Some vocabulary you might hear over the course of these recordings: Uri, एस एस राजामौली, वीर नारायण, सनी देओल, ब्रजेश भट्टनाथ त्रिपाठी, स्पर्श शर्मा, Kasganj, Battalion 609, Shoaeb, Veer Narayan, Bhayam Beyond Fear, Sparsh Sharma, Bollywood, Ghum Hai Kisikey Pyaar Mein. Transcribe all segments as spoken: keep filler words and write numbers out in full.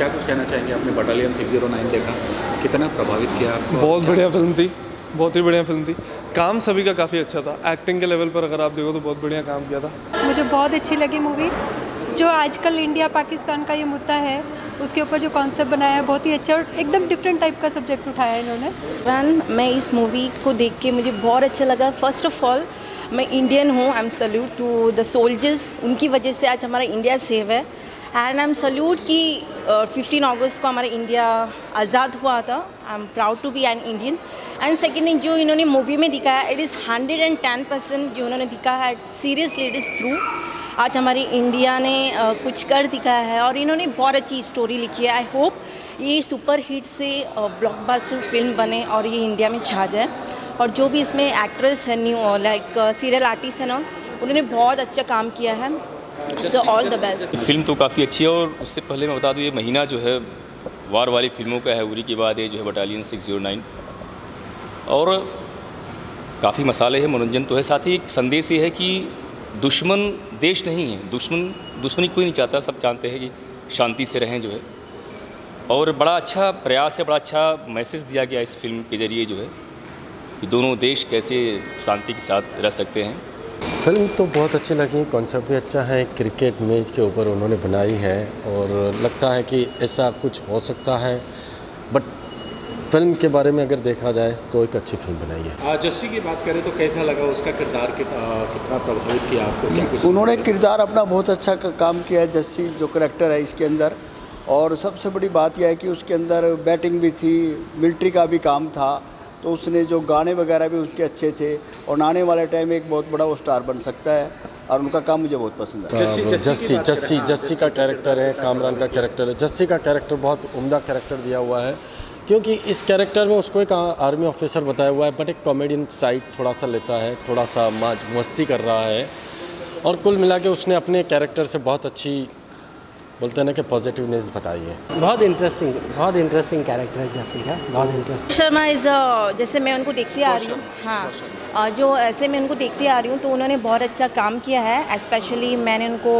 क्या कुछ कहना चाहेंगे? आपने बटालियन सिक्स ज़ीरो नाइन देखा, कितना प्रभावित किया आपको? बहुत बढ़िया फिल्म थी, बहुत ही बढ़िया फिल्म थी। काम सभी का काफ़ी अच्छा था, एक्टिंग के लेवल पर अगर आप देखो तो बहुत बढ़िया काम किया था। मुझे बहुत अच्छी लगी मूवी। जो आजकल इंडिया पाकिस्तान का ये मुद्दा है उसके ऊपर जो कॉन्सेप्ट बनाया है बहुत ही अच्छा, और एकदम डिफरेंट टाइप का सब्जेक्ट उठाया है इन्होंने। मैम मैं इस मूवी को देख के मुझे बहुत अच्छा लगा। फर्स्ट ऑफ ऑल मैं इंडियन हूँ, I am salute to the soldiers, उनकी वजह से आज हमारा इंडिया सेव है। एंड आई एम सल्यूट कि फिफ्टीन अगस्त को हमारा इंडिया आज़ाद हुआ था। I am proud to be an Indian. And second, जो इन्होंने मूवी में दिखाया it is hundred and ten percent जो उन्होंने दिखाया है सीरियसली इट इज़ थ्रू। आज हमारी इंडिया ने आ, कुछ कर दिखाया है और इन्होंने बहुत अच्छी स्टोरी लिखी है। आई होप ये सुपर हिट से ब्लॉकबस्टर फिल्म बने और ये इंडिया में छा जाए। और जो भी इसमें एक्ट्रेस है, न्यू लाइक सीरियल आर्टिस्ट है ना, उन्होंने बहुत अच्छा काम किया है। So all the best. फिल्म तो काफ़ी अच्छी है। और उससे पहले मैं बता दूं ये महीना जो है वार वाली फिल्मों का है। उरी के बाद ये जो है बटालियन सिक्स ज़ीरो नाइन, और काफ़ी मसाले हैं, मनोरंजन तो है, साथ ही एक संदेश ये है कि दुश्मन देश नहीं है, दुश्मन दुश्मनी कोई नहीं चाहता, सब जानते हैं कि शांति से रहें जो है। और बड़ा अच्छा प्रयास है, बड़ा अच्छा मैसेज दिया गया इस फिल्म के ज़रिए जो है कि दोनों देश कैसे शांति के साथ रह सकते हैं। फिल्म तो बहुत अच्छी लगी, कॉन्सेप्ट भी अच्छा है, क्रिकेट मैच के ऊपर उन्होंने बनाई है और लगता है कि ऐसा कुछ हो सकता है। बट फिल्म के बारे में अगर देखा जाए तो एक अच्छी फिल्म बनाई है। जस्सी की बात करें तो कैसा लगा, उसका किरदार कित, कितना प्रभावित किया आपको? क्या कुछ उन्होंने किरदार अपना बहुत अच्छा का, काम किया है। जस्सी जो करैक्टर है इसके अंदर, और सबसे बड़ी बात यह है कि उसके अंदर बैटिंग भी थी, मिलिट्री का भी काम था, तो उसने जो गाने वगैरह भी उसके अच्छे थे और आने वाले टाइम में एक बहुत बड़ा वो स्टार बन सकता है और उनका काम मुझे बहुत पसंद है। जस्सी जस्सी जस्सी जस्सी का कैरेक्टर है, कामरान का कैरेक्टर है। जस्सी का कैरेक्टर बहुत उम्दा कैरेक्टर दिया हुआ है, क्योंकि इस कैरेक्टर में उसको एक आर्मी ऑफिसर बताया हुआ है, बट एक कॉमेडियन साइड थोड़ा सा लेता है, थोड़ा सा मस्ती कर रहा है, और कुल मिला के उसने अपने कैरेक्टर से बहुत अच्छी बोलते हैं ना कि पॉजिटिवनेस बताई है। बहुत इंटरेस्टिंग, बहुत इंटरेस्टिंग कैरेक्टर है जस्सी का, बहुत इंटरेस्टिंग। शर्मा इज़ जैसे मैं उनको देखती आ रही हूँ, हाँ जो ऐसे मैं उनको देखती आ रही हूँ, तो उन्होंने बहुत अच्छा काम किया है। स्पेशली मैंने उनको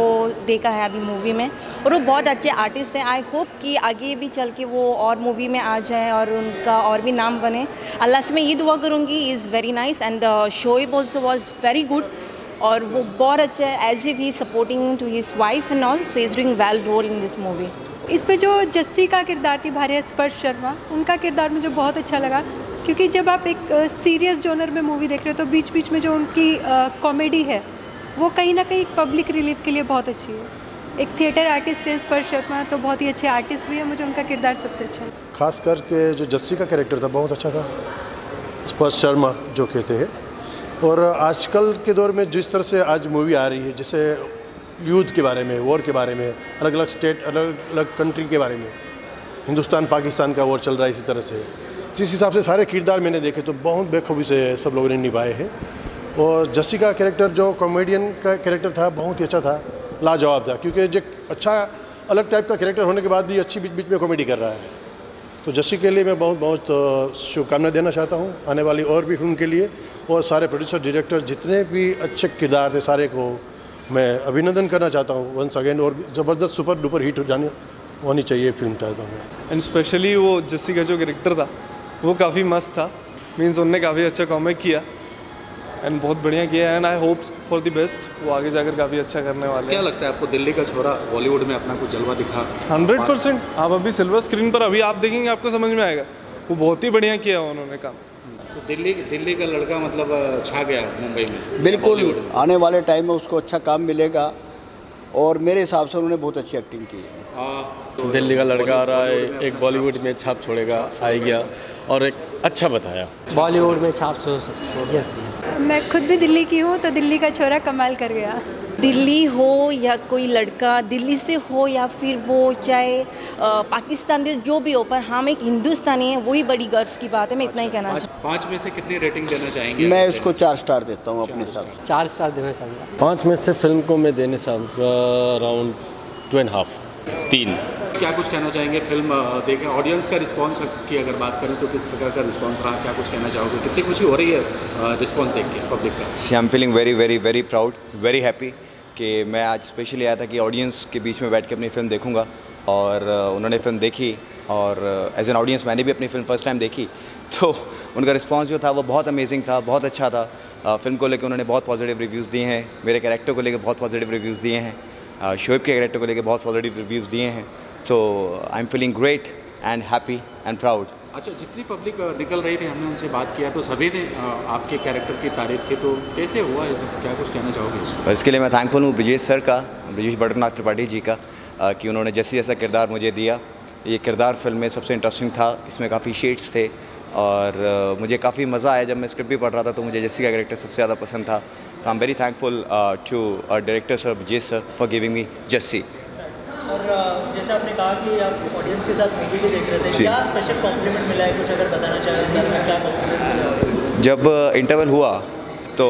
देखा है अभी मूवी में, और वो बहुत अच्छे आर्टिस्ट हैं। आई होप कि आगे भी चल के वो और मूवी में आ जाए और उनका और भी नाम बने, अल्लाह से मैं ये दुआ करूँगी। Is very nice and Shoaib also was very good, और वो बहुत अच्छा है। As if he supporting to his wife and all, so is doing well role in this movie. इस पे जो जस्सी का किरदार निभाया है स्पर्श शर्मा, उनका किरदार मुझे बहुत अच्छा लगा, क्योंकि जब आप एक सीरियस जोनर में मूवी देख रहे हो तो बीच बीच में जो उनकी कॉमेडी है वो कहीं ना कहीं पब्लिक रिलीफ के लिए बहुत अच्छी है। एक थिएटर आर्टिस्ट है स्पर्श शर्मा, तो बहुत ही अच्छे आर्टिस्ट भी है। मुझे उनका किरदार सबसे अच्छा लगा, खास करके जो जस्सी का कैरेक्टर था बहुत अच्छा था, स्पर्श शर्मा जो कहते हैं। और आजकल के दौर में जिस तरह से आज मूवी आ रही है, जैसे युद्ध के बारे में, वॉर के बारे में, अलग अलग स्टेट, अलग अलग कंट्री के बारे में, हिंदुस्तान पाकिस्तान का वॉर चल रहा है, इसी तरह से जिस हिसाब से सारे किरदार मैंने देखे तो बहुत बेखूबी से सब लोगों ने निभाए हैं। और जस्सी का कैरेक्टर जो कॉमेडियन का कैरेक्टर था बहुत ही अच्छा था, लाजवाब था, क्योंकि जो अच्छा अलग टाइप का कैरेक्टर होने के बाद भी अच्छी बीच बीच में कॉमेडी कर रहा है। तो जस्सी के लिए मैं बहुत बहुत शुभकामनाएं देना चाहता हूँ आने वाली और भी फिल्म के लिए, और सारे प्रोड्यूसर डायरेक्टर जितने भी अच्छे किरदार थे सारे को मैं अभिनंदन करना चाहता हूँ वंस अगेन। और ज़बरदस्त सुपर डुपर हिट हो जाने होनी चाहिए फिल्म चाहता हूँ। एंड स्पेशली वो जस्सी का जो कैरेक्टर था वो काफ़ी मस्त था, मीन्स उनने काफ़ी अच्छा कॉमेडी किया एंड बहुत बढ़िया किया। And I hope for the best, वो आगे जाकर काफ़ी अच्छा करने वाले हैं। क्या लगता है आपको, दिल्ली का छोरा बॉलीवुड में अपना कुछ जलवा दिखा? Hundred percent. आप अभी सिल्वर स्क्रीन पर अभी आप देखेंगे आपको समझ में आएगा, वो बहुत ही बढ़िया किया उन्होंने काम। तो दिल्ली दिल्ली का लड़का मतलब छा गया मुंबई में, बिल्कुल आने वाले टाइम में उसको अच्छा काम मिलेगा, और मेरे हिसाब से उन्होंने बहुत अच्छी एक्टिंग की। तो दिल्ली का लड़का आ रहा है, एक बॉलीवुड में छाप छोड़ेगा, आ गया, और एक अच्छा बताया बॉलीवुड में छाप छोड़ सकती। मैं खुद भी दिल्ली की हूँ, तो दिल्ली का छोरा कमाल कर गया। दिल्ली हो या कोई लड़का दिल्ली से हो, या फिर वो चाहे पाकिस्तान से जो भी हो, पर हम एक हिंदुस्तानी है, वही बड़ी गर्व की बात है। मैं इतना ही कहना चाहता हूँ। पाँच में से कितनी रेटिंग देना चाहेंगे? मैं इसको चार स्टार देता हूँ अपने हिसाब से, चार स्टार देना चाहूँगा। पाँच में से फिल्म को मैं देने चाहूँगा अराउंड टू एंड हाफ, तीन। क्या कुछ कहना चाहेंगे फिल्म देखें, ऑडियंस का रिस्पांस की अगर बात करें तो किस प्रकार का रिस्पांस रहा, क्या कुछ कहना चाहोगे? कितनी खुशी हो रही है रिस्पांस देख के पब्लिक का? I am feeling very very very proud, very happy कि मैं आज स्पेशली आया था कि ऑडियंस के बीच में बैठ के अपनी फिल्म देखूंगा। और उन्होंने फिल्म देखी और एज एन ऑडियंस मैंने भी अपनी फिल्म फर्स्ट टाइम देखी, तो उनका रिस्पांस जो था वो बहुत अमेजिंग था, बहुत अच्छा था। फिल्म को लेकर उन्होंने बहुत पॉजिटिव रिव्यूज़ दिए हैं, मेरे कैरेक्टर को लेकर बहुत पॉजिटिव रिव्यूज़ दिए हैं, शोएब के कैरेक्टर को लेकर बहुत पॉजिटिव रिव्यूज़ दिए हैं। तो I am feeling great and happy and proud. अच्छा, जितनी पब्लिक निकल रही थी हमने उनसे बात किया तो सभी ने आपके कैरेक्टर की तारीफ की, तो कैसे हुआ ये सब, क्या कुछ कहना चाहोगे? और इसके लिए मैं थैंकफुल हूँ ब्रजेश सर का, ब्रजेश भट्टनाथ त्रिपाठी जी का, कि उन्होंने जैसे जैसा किरदार मुझे दिया, ये किरदार फिल्म में सबसे इंटरेस्टिंग था, इसमें काफ़ी शेड्स थे और मुझे काफ़ी मज़ा आया। जब मैं स्क्रिप्ट भी पढ़ रहा था तो मुझे जैसी का कैरेक्टर सबसे ज़्यादा पसंद था। तो I am very thankful to director sir Brajesh sir for giving me Jassi. और जैसे आपने कहा कि आप ऑडियंस के साथ मूवी भी देख रहे थे, क्या स्पेशल कॉम्प्लीमेंट मिला है, कुछ अगर बताना चाहें इस बारे में, क्या कॉम्प्लीमेंट्स मिले ऑडियंस? जब इंटरवल हुआ तो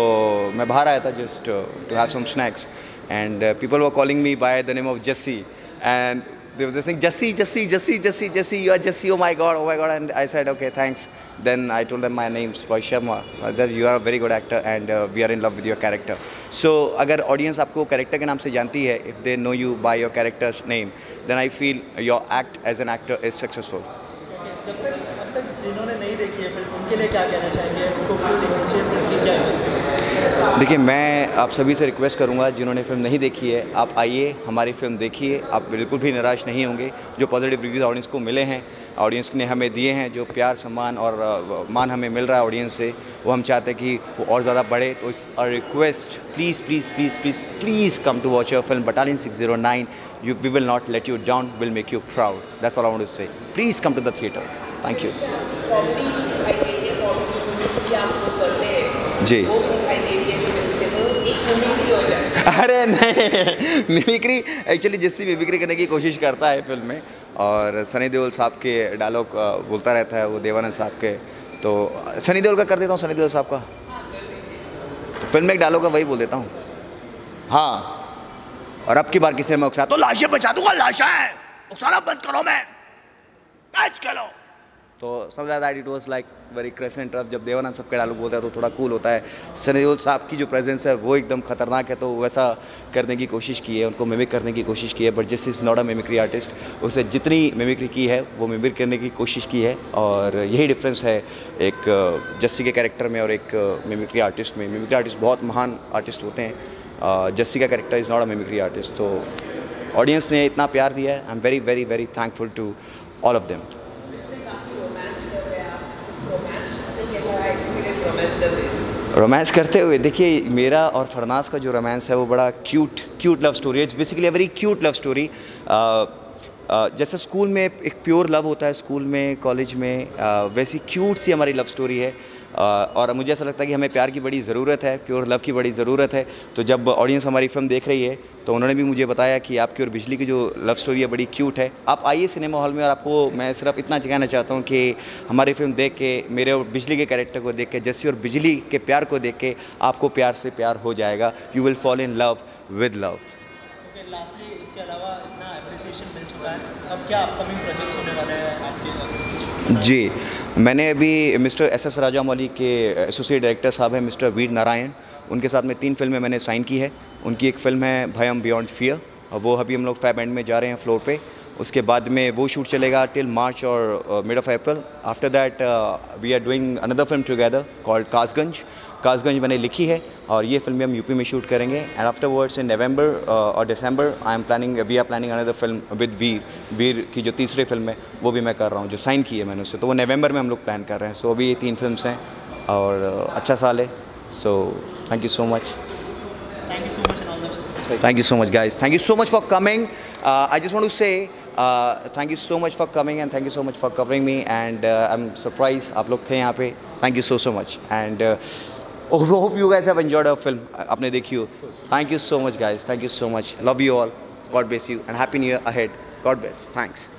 मैं बाहर आया था just to have some snacks and people were calling me by the name of Jassi and they were saying Jassi Jassi Jassi Jassi Jassi, you are Jassi, oh my god, oh my god. And I said okay thanks, then I told them my name स्पर्श शर्मा, that you are a very good actor and we are in love with your character. So अगर audience आपको character के नाम से जानती है, if they know you by your character's name, then I feel your act as an actor is successful. जब तक अब तक जिन्होंने नहीं देखी है फिल्म, उनके लिए क्या कहना चाहेंगे, उनको क्यों देखनी चाहिए, फिल्म की क्या यूज़? देखिए, मैं आप सभी से रिक्वेस्ट करूंगा जिन्होंने फिल्म नहीं देखी है, आप आइए हमारी फिल्म देखिए, आप बिल्कुल भी निराश नहीं होंगे। जो पॉजिटिव रिव्यूज़ ऑडियंस को मिले हैं, ऑडियंस ने हमें दिए हैं, जो प्यार सम्मान और मान हमें मिल रहा है ऑडियंस से, वो हम चाहते हैं कि वो और ज़्यादा बढ़े। तो it's a request, please please please please please come to watch your film Battalion six zero nine. You we will not let you down, will make you proud, that's all I want to say. Please come to the theatre, thank you. जी अरे नहीं, mimicry actually जिससे mimicry करने की कोशिश करता है film में, और सनी देओल साहब के डायलॉग बोलता रहता है वो, देवानंद साहब के। तो सनी देओल का कर देता हूँ, सनी देओल साहब का तो फिल्म में एक डायलॉग है वही बोल देता हूँ। हाँ, और अब की बार किसी में उकसा तो लाशें बचा दूंगा, लाशें उकसाना बंद करो, मैं मैच खेलो। तो समझा that it was like very crescent. अब जब देवानंद सबके डायलॉग बोलता है तो थोड़ा कूल होता है, सनी देओल साहब की जो प्रेजेंस है वो एकदम खतरनाक है, तो वैसा करने की कोशिश की है, उनको मिमिक करने की कोशिश की है। बट जिस is not a mimicry artist, उसने जितनी मिमिक्री की है वो मिमिक करने की कोशिश की है, और यही डिफरेंस है एक जस्सी के कैरेक्टर में और एक मिमिक्री आर्टिस्ट में। मिमिक्री आर्टिस्ट बहुत महान आर्टिस्ट होते हैं, जस्सी का character is not a mimicry artist. तो ऑडियंस ने इतना प्यार दिया है, I am very very very thankful to all of them. Romance करते हुए देखिए, मेरा और फरनास का जो रोमांस है वो बड़ा क्यूट क्यूट लव स्टोरी है। It's basically a very cute love story. जैसे स्कूल में एक प्योर लव होता है, स्कूल में, कॉलेज में, uh, वैसी क्यूट सी हमारी लव स्टोरी है। uh, और मुझे ऐसा लगता है कि हमें प्यार की बड़ी ज़रूरत है, प्योर लव की बड़ी ज़रूरत है। तो जब ऑडियंस हमारी फिल्म देख रही है तो उन्होंने भी मुझे बताया कि आपकी और बिजली की जो लव स्टोरी है बड़ी क्यूट है। आप आइए सिनेमा हॉल में, और आपको मैं सिर्फ इतना कहना चाहता हूँ कि हमारी फिल्म देख के, मेरे और बिजली के कैरेक्टर को देख के, जस्सी और बिजली के प्यार को देख के आपको प्यार से प्यार हो जाएगा। You will fall in love with love. Lastly, इसके अलावा इतना एप्रिसिएशन मिल चुका है, अब क्या अपकमिंग प्रोजेक्ट्स होने वाले हैं आपके? जी, मैंने अभी मिस्टर एस एस राजामौली के एसोसिएट डायरेक्टर साहब हैं मिस्टर वीर नारायण, उनके साथ में तीन फिल्में मैंने साइन की है। उनकी एक फिल्म है भयम बियॉन्ड फियर, वो अभी हम लोग फैब एंड में जा रहे हैं फ्लोर पे। उसके बाद में वो शूट चलेगा टिल मार्च और mid of April. After that we are doing another film together called Kasganj. Kasganj मैंने लिखी है और ये फिल्म हम यूपी में शूट करेंगे। And after words in November और December I am planning we are planning another film with Veer. Veer की जो तीसरी फिल्म है वो भी मैं कर रहा हूँ, जो साइन की है मैंने उससे, तो वो नवंबर में हम लोग प्लान कर रहे हैं। सो so, अभी ये तीन फिल्म्स हैं और अच्छा साल है। So thank you so much. Thank you so much and all the best. Thank you so much guys, thank you so much for coming. I just want to say Uh, thank you so much for coming and thank you so much for covering me, and uh, I'm surprised आप लोग थे यहाँ पे। Thank you so so much and uh, hope you guys have enjoyed our film, आपने देखी हो। Thank you so much guys, thank you so much, love you all, God bless you and happy new year ahead, God bless, thanks।